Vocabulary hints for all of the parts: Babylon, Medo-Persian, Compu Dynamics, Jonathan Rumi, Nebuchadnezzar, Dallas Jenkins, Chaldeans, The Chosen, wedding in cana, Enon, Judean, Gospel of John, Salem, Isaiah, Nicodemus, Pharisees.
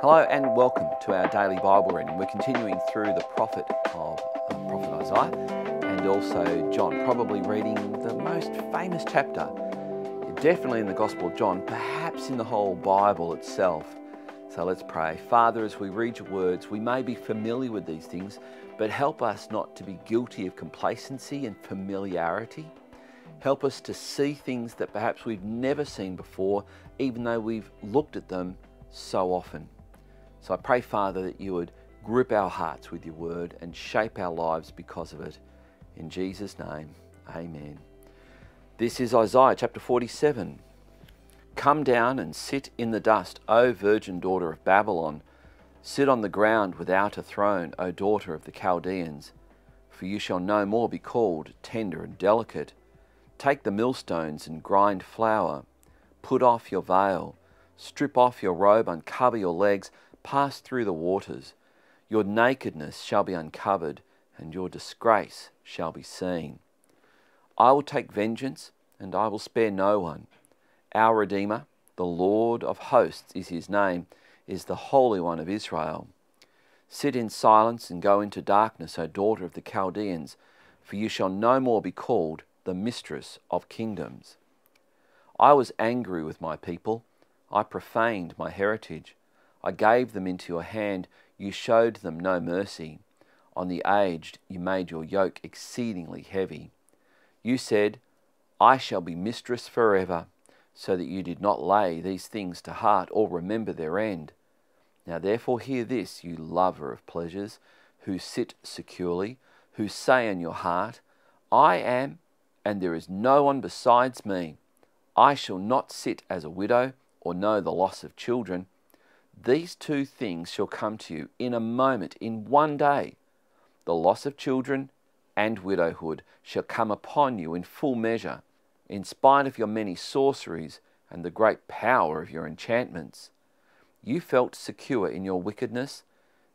Hello and welcome to our daily Bible reading. We're continuing through the prophet Isaiah and also John, probably reading the most famous chapter, definitely in the Gospel of John, perhaps in the whole Bible itself. So let's pray. Father, as we read your words, we may be familiar with these things, but help us not to be guilty of complacency and familiarity. Help us to see things that perhaps we've never seen before, even though we've looked at them so often. So I pray, Father, that you would grip our hearts with your word and shape our lives because of it. In Jesus' name, amen. This is Isaiah chapter 47. Come down and sit in the dust, O virgin daughter of Babylon. Sit on the ground without a throne, O daughter of the Chaldeans. For you shall no more be called tender and delicate. Take the millstones and grind flour. Put off your veil. Strip off your robe, uncover your legs. Pass through the waters. Your nakedness shall be uncovered, and your disgrace shall be seen. I will take vengeance, and I will spare no one. Our Redeemer, the Lord of hosts is his name, is the Holy One of Israel. Sit in silence and go into darkness, O daughter of the Chaldeans, for you shall no more be called the mistress of kingdoms. I was angry with my people. I profaned my heritage. I gave them into your hand, you showed them no mercy. On the aged you made your yoke exceedingly heavy. You said, I shall be mistress forever, so that you did not lay these things to heart or remember their end. Now therefore hear this, you lover of pleasures, who sit securely, who say in your heart, I am, and there is no one besides me. I shall not sit as a widow or know the loss of children. These two things shall come to you in a moment, in one day. The loss of children and widowhood shall come upon you in full measure, in spite of your many sorceries and the great power of your enchantments. You felt secure in your wickedness.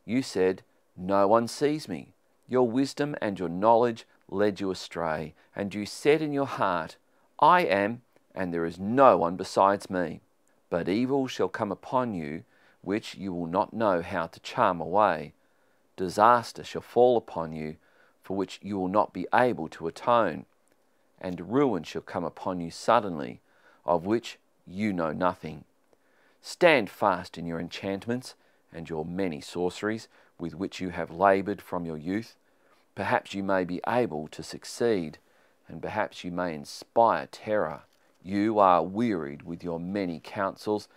You said, no one sees me. Your wisdom and your knowledge led you astray, and you said in your heart, I am, and there is no one besides me. But evil shall come upon you, which you will not know how to charm away. Disaster shall fall upon you, for which you will not be able to atone. And ruin shall come upon you suddenly, of which you know nothing. Stand fast in your enchantments and your many sorceries, with which you have laboured from your youth. Perhaps you may be able to succeed, and perhaps you may inspire terror. You are wearied with your many counsels.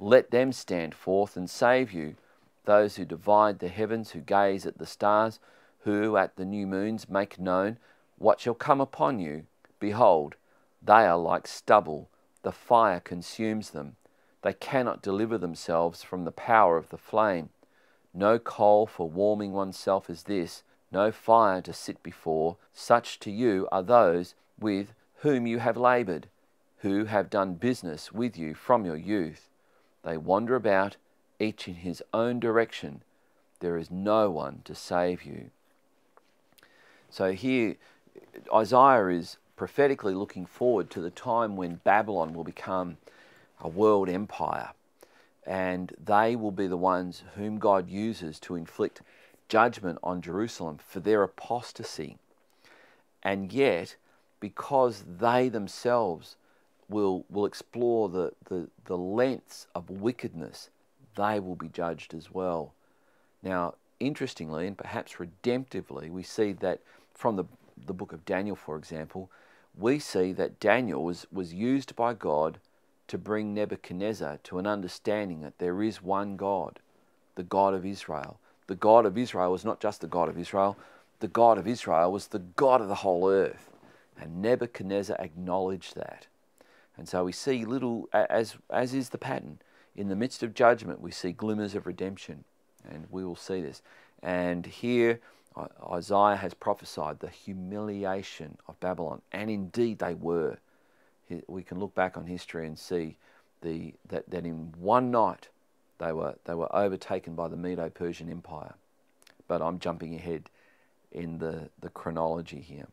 Let them stand forth and save you, those who divide the heavens, who gaze at the stars, who at the new moons make known what shall come upon you. Behold, they are like stubble, the fire consumes them. They cannot deliver themselves from the power of the flame. No coal for warming oneself is this, no fire to sit before. Such to you are those with whom you have laboured, who have done business with you from your youth. They wander about, each in his own direction. There is no one to save you. So here, Isaiah is prophetically looking forward to the time when Babylon will become a world empire. And they will be the ones whom God uses to inflict judgment on Jerusalem for their apostasy. And yet, because they themselves will explore the lengths of wickedness, they will be judged as well. Now, interestingly, and perhaps redemptively, we see that from the book of Daniel, for example, we see that Daniel was used by God to bring Nebuchadnezzar to an understanding that there is one God, the God of Israel. The God of Israel was not just the God of Israel. The God of Israel was the God of the whole earth. And Nebuchadnezzar acknowledged that. And so we see little, as is the pattern, in the midst of judgment we see glimmers of redemption, and we will see this. And here Isaiah has prophesied the humiliation of Babylon, and indeed they were. We can look back on history and see that in one night they were overtaken by the Medo-Persian Empire. But I'm jumping ahead in the chronology here.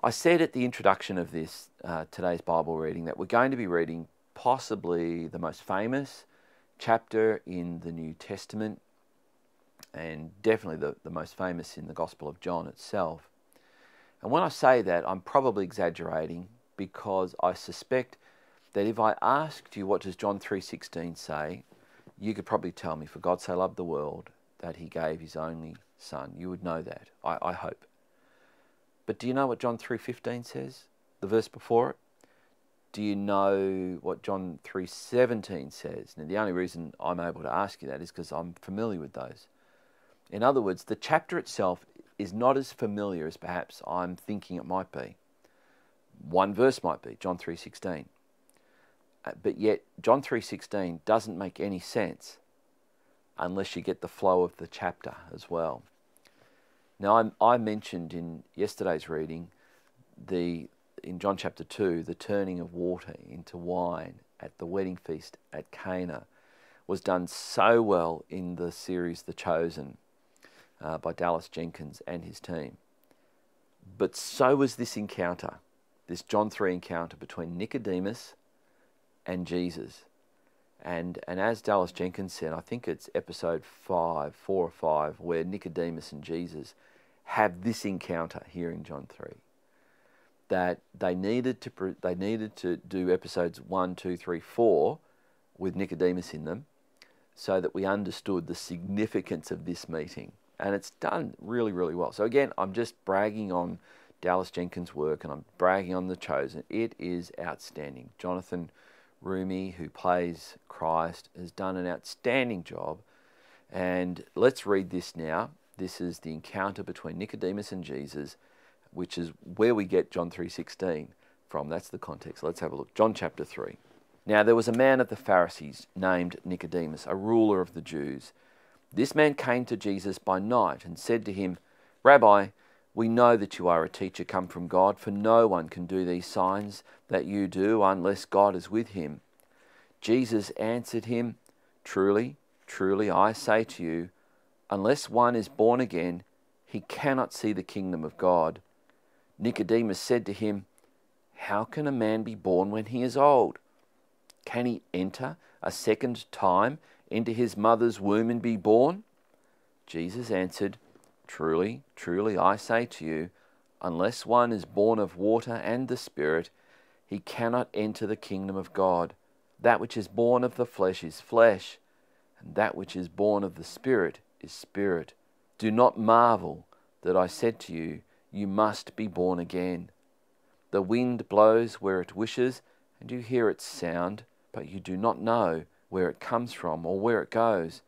I said at the introduction of this today's Bible reading that we're going to be reading possibly the most famous chapter in the New Testament, and definitely the most famous in the Gospel of John itself. And when I say that, I'm probably exaggerating, because I suspect that if I asked you what does John 3:16 say, you could probably tell me, for God so loved the world that he gave his only son. You would know that, I hope. But do you know what John 3:15 says, the verse before it? Do you know what John 3:17 says? Now, the only reason I'm able to ask you that is because I'm familiar with those. In other words, the chapter itself is not as familiar as perhaps I'm thinking it might be. One verse might be, John 3:16. But yet, John 3:16 doesn't make any sense unless you get the flow of the chapter as well. Now, I mentioned in yesterday's reading in John chapter 2, the turning of water into wine at the wedding feast at Cana was done so well in the series The Chosen by Dallas Jenkins and his team. But so was this encounter, this John 3 encounter between Nicodemus and Jesus. And as Dallas Jenkins said, I think it's episode 4 or 5, where Nicodemus and Jesus have this encounter here in John 3. That they needed to do episodes 1, 2, 3, 4 with Nicodemus in them, so that we understood the significance of this meeting. And it's done really, really well. So again, I'm just bragging on Dallas Jenkins' work, and I'm bragging on The Chosen. It is outstanding. Jonathan Rumi, who plays Christ, has done an outstanding job. And let's read this now. This is the encounter between Nicodemus and Jesus, which is where we get John 3:16 from. That's the context. Let's have a look. John chapter 3. Now there was a man of the Pharisees named Nicodemus, a ruler of the Jews. This man came to Jesus by night and said to him, "Rabbi, we know that you are a teacher come from God, for no one can do these signs that you do unless God is with him." Jesus answered him, "Truly, truly, I say to you, unless one is born again, he cannot see the kingdom of God." Nicodemus said to him, "How can a man be born when he is old? Can he enter a second time into his mother's womb and be born?" Jesus answered, "Truly, truly, I say to you, unless one is born of water and the Spirit, he cannot enter the kingdom of God. That which is born of the flesh is flesh, and that which is born of the Spirit is spirit. Do not marvel that I said to you, you must be born again. The wind blows where it wishes, and you hear its sound, but you do not know where it comes from or where it goes.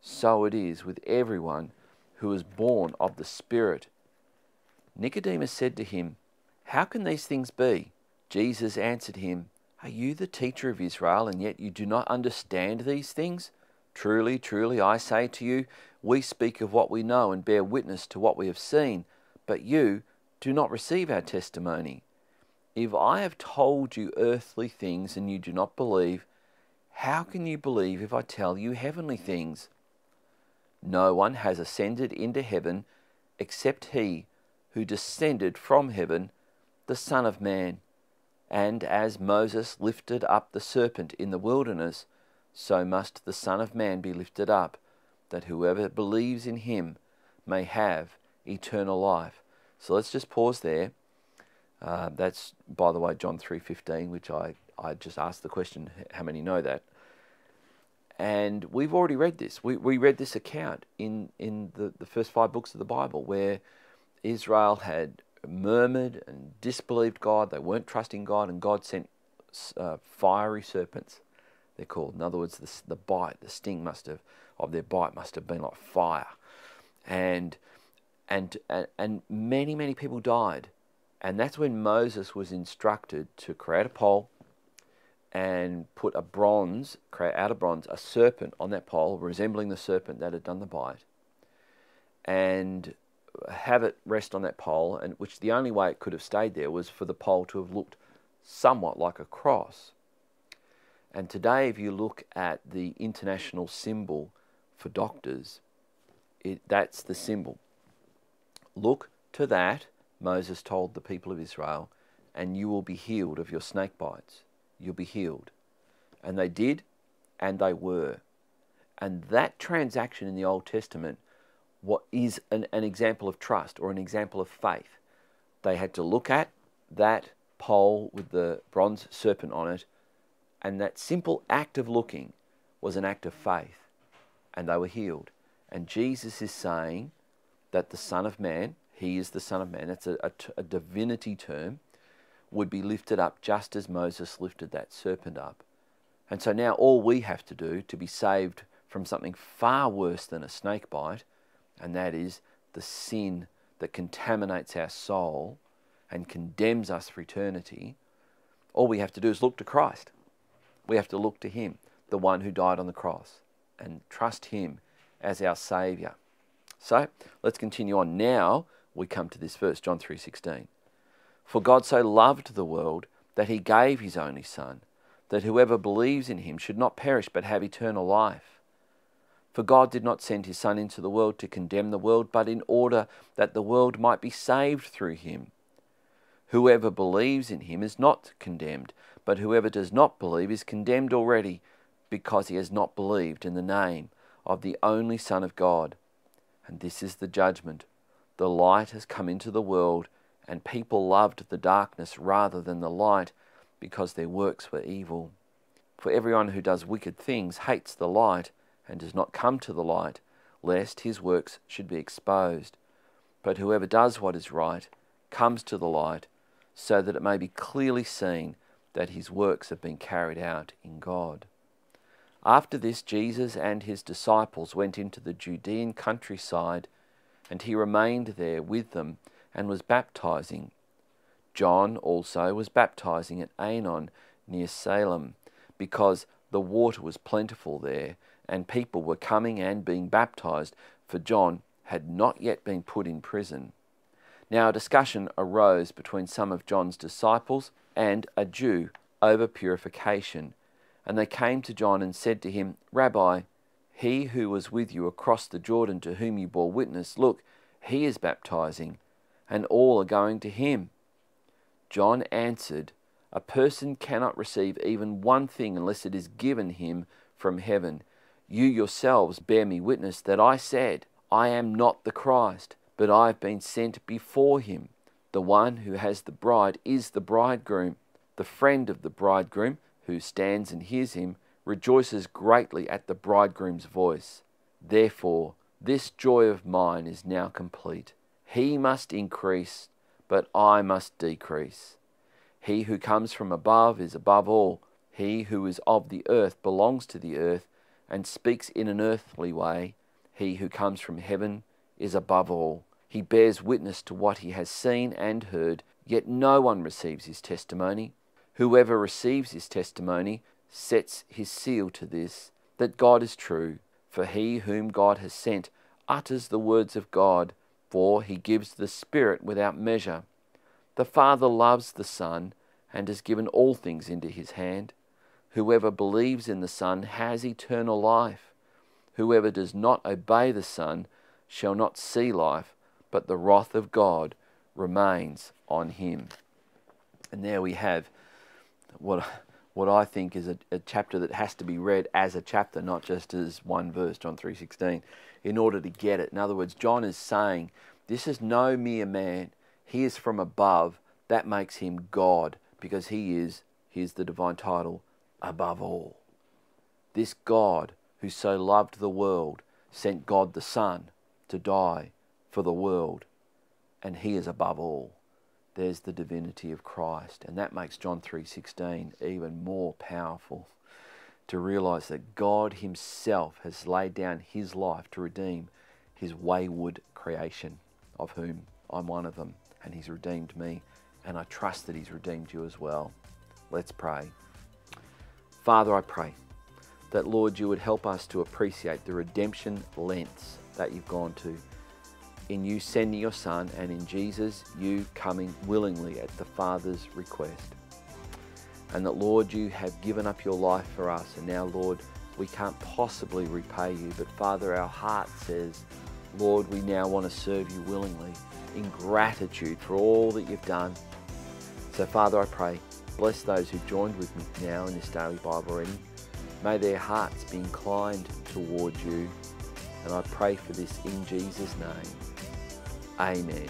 So it is with everyone who is born of the Spirit." Nicodemus said to him, "How can these things be?" Jesus answered him, "Are you the teacher of Israel, and yet you do not understand these things? Truly, truly, I say to you, we speak of what we know and bear witness to what we have seen, but you do not receive our testimony. If I have told you earthly things and you do not believe, how can you believe if I tell you heavenly things? No one has ascended into heaven except he who descended from heaven, the Son of Man. And as Moses lifted up the serpent in the wilderness, so must the Son of Man be lifted up, that whoever believes in him may have eternal life." So let's just pause there. That's, by the way, John 3:15, which I just asked the question, how many know that? And we've already read this. We read this account in the first 5 books of the Bible, where Israel had murmured and disbelieved God. They weren't trusting God, and God sent fiery serpents, they're called. In other words, the sting of their bite must have been like fire. And many, many people died. And that's when Moses was instructed to create a pole and put out of bronze, a serpent on that pole, resembling the serpent that had done the bite, and have it rest on that pole, and which the only way it could have stayed there was for the pole to have looked somewhat like a cross. And today, if you look at the international symbol for doctors, that's the symbol. Look to that, Moses told the people of Israel, and you will be healed of your snake bites. You'll be healed. And they did, and they were. And that transaction in the Old Testament is an example of trust or an example of faith. They had to look at that pole with the bronze serpent on it, and that simple act of looking was an act of faith, and they were healed. And Jesus is saying that the Son of Man, he is the Son of Man, that's a divinity term, would be lifted up just as Moses lifted that serpent up. And so now all we have to do to be saved from something far worse than a snake bite, and that is the sin that contaminates our soul and condemns us for eternity, all we have to do is look to Christ. We have to look to Him, the one who died on the cross, and trust Him as our Saviour. So let's continue on. Now we come to this verse, John 3:16. For God so loved the world that He gave His only Son, that whoever believes in Him should not perish but have eternal life. For God did not send His Son into the world to condemn the world, but in order that the world might be saved through Him. Whoever believes in Him is not condemned, but whoever does not believe is condemned already, because he has not believed in the name of the only Son of God. And this is the judgment. The light has come into the world, and people loved the darkness rather than the light, because their works were evil. For everyone who does wicked things hates the light, and does not come to the light, lest his works should be exposed. But whoever does what is right comes to the light, so that it may be clearly seen that his works have been carried out in God. After this, Jesus and his disciples went into the Judean countryside, and he remained there with them and was baptizing. John also was baptizing at Enon near Salem, because the water was plentiful there, and people were coming and being baptized, for John had not yet been put in prison. Now a discussion arose between some of John's disciples and a Jew over purification. And they came to John and said to him, Rabbi, he who was with you across the Jordan, to whom you bore witness, look, he is baptizing, and all are going to him. John answered, A person cannot receive even one thing unless it is given him from heaven. You yourselves bear me witness that I said, I am not the Christ, but I have been sent before him. The one who has the bride is the bridegroom. The friend of the bridegroom, who stands and hears him, rejoices greatly at the bridegroom's voice. Therefore, this joy of mine is now complete. He must increase, but I must decrease. He who comes from above is above all. He who is of the earth belongs to the earth and speaks in an earthly way. He who comes from heaven is above all. He bears witness to what he has seen and heard, yet no one receives his testimony. Whoever receives his testimony sets his seal to this, that God is true. For he whom God has sent utters the words of God, for he gives the Spirit without measure. The Father loves the Son and has given all things into his hand. Whoever believes in the Son has eternal life. Whoever does not obey the Son shall not see life, but the wrath of God remains on him. And there we have what I think is a chapter that has to be read as a chapter, not just as one verse, John 3:16, in order to get it. In other words, John is saying, this is no mere man. He is from above. That makes him God, because he is the divine title, above all. This God who so loved the world sent God the Son to die for the world, and he is above all. There's the divinity of Christ, and that makes John 3:16 even more powerful, to realize that God himself has laid down his life to redeem his wayward creation, of whom I'm one of them, and he's redeemed me, and I trust that he's redeemed you as well. Let's pray. Father, I pray that, Lord, you would help us to appreciate the redemption lengths that you've gone to, in you sending your Son, and in Jesus, you coming willingly at the Father's request. And that, Lord, you have given up your life for us, and now, Lord, we can't possibly repay you, but Father, our heart says, Lord, we now want to serve you willingly in gratitude for all that you've done. So Father, I pray Bless those who joined with me now in this daily Bible reading. May their hearts be inclined toward you. And I pray for this in Jesus' name. Amen.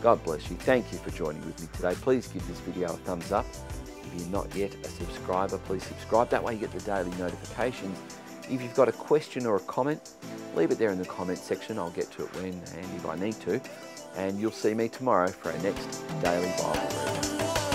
God bless you. Thank you for joining with me today. Please give this video a thumbs up. If you're not yet a subscriber, please subscribe. That way you get the daily notifications. If you've got a question or a comment, leave it there in the comment section. I'll get to it when and if I need to. And you'll see me tomorrow for our next daily Bible reading.